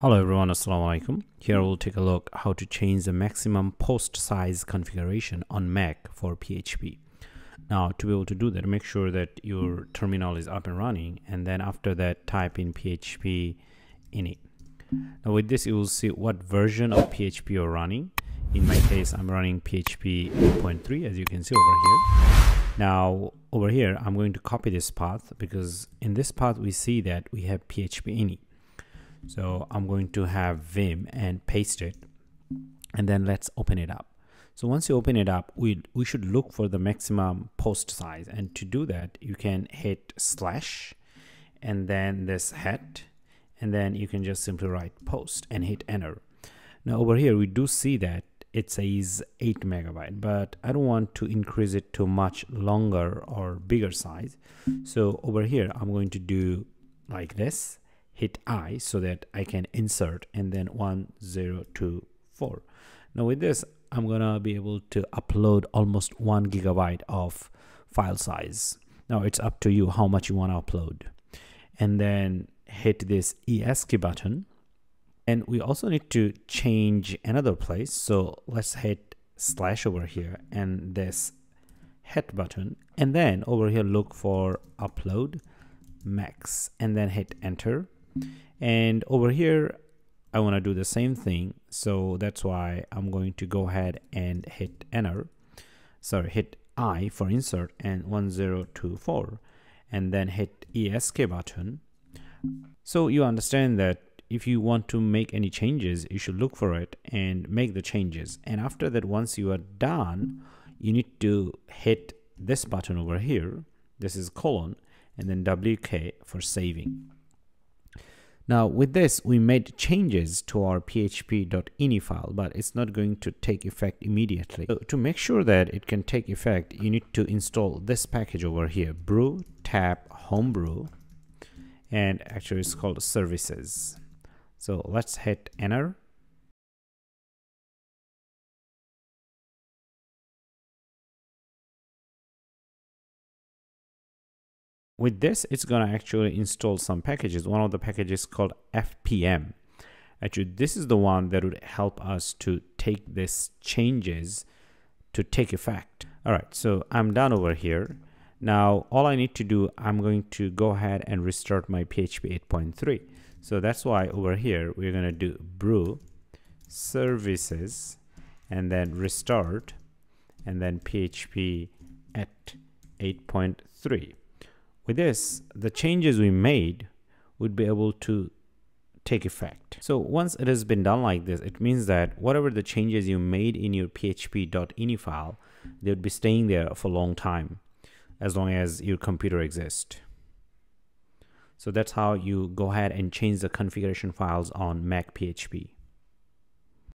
Hello everyone, assalamualaikum. Here we'll take a look how to change the maximum post size configuration on Mac for PHP. Now, to be able to do that, make sure that your terminal is up and running, and then after that type in php.ini. Now with this you will see what version of PHP you're running. In my case I'm running PHP 8.3, as you can see over here. Now over here I'm going to copy this path, because in this path we see that we have php.ini. So I'm going to have vim and paste it, and then let's open it up. So once you open it up, we should look for the maximum post size, and to do that you can hit slash and then this head, and then you can just simply write post and hit enter. Now over here we do see that it says 8 MB, but I don't want to increase it to much longer or bigger size. So over here I'm going to do like this, hit I, so that I can insert, and then 1024. Now with this I'm gonna be able to upload almost 1 GB of file size. Now it's up to you how much you want to upload, and then hit this ESC button. And we also need to change another place, so let's hit slash over here and this head button, and then over here look for upload max, and then hit enter. And over here I want to do the same thing, so that's why I'm going to go ahead and hit enter, sorry, hit I for insert and 1024, and then hit ESC button. So you understand that if you want to make any changes you should look for it and make the changes, and after that once you are done you need to hit this button over here, this is colon, and then WK for saving. Now with this we made changes to our php.ini file, but it's not going to take effect immediately. So to make sure that it can take effect you need to install this package over here, brew tab homebrew, and actually it's called services. So let's hit enter. With this it's going to actually install some packages. One of the packages called FPM. Actually this is the one that would help us to take these changes to take effect. Alright, so I'm done over here. Now all I need to do, I'm going to go ahead and restart my PHP 8.3. So that's why over here we're going to do brew services and then restart and then PHP at 8.3. With this, the changes we made would be able to take effect. So once it has been done like this, it means that whatever the changes you made in your php.ini file, they would be staying there for a long time, as long as your computer exists. So that's how you go ahead and change the configuration files on Mac PHP.